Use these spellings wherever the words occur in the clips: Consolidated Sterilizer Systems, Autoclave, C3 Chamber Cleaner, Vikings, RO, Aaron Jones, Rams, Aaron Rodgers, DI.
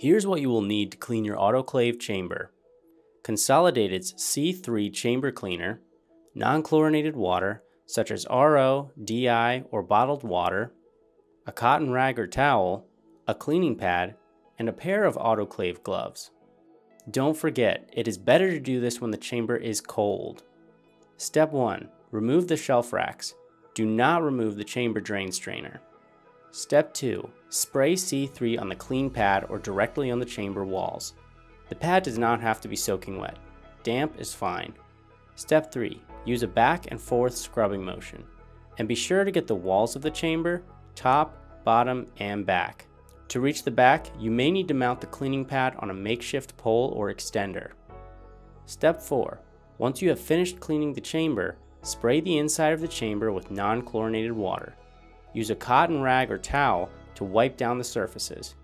Here's what you will need to clean your autoclave chamber: Consolidated's C3 Chamber Cleaner, non-chlorinated water such as RO, DI, or bottled water, a cotton rag or towel, a cleaning pad, and a pair of autoclave gloves. Don't forget, it is better to do this when the chamber is cold. Step 1. Remove the shelf racks. Do not remove the chamber drain strainer. Step 2. Spray C3 on the clean pad or directly on the chamber walls. The pad does not have to be soaking wet. Damp is fine. Step 3. Use a back and forth scrubbing motion. And be sure to get the walls of the chamber, top, bottom, and back. To reach the back, you may need to mount the cleaning pad on a makeshift pole or extender. Step 4. Once you have finished cleaning the chamber, spray the inside of the chamber with non-chlorinated water. Use a cotton rag or towel to wipe down the surfaces.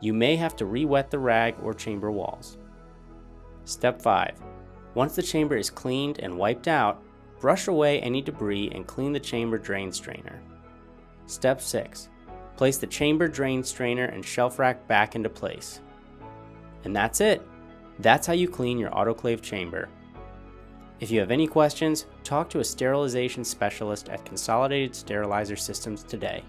You may have to re-wet the rag or chamber walls. Step 5. Once the chamber is cleaned and wiped out, brush away any debris and clean the chamber drain strainer. Step 6. Place the chamber drain strainer and shelf rack back into place. And that's it. That's how you clean your autoclave chamber. If you have any questions, talk to a sterilization specialist at Consolidated Sterilizer Systems today.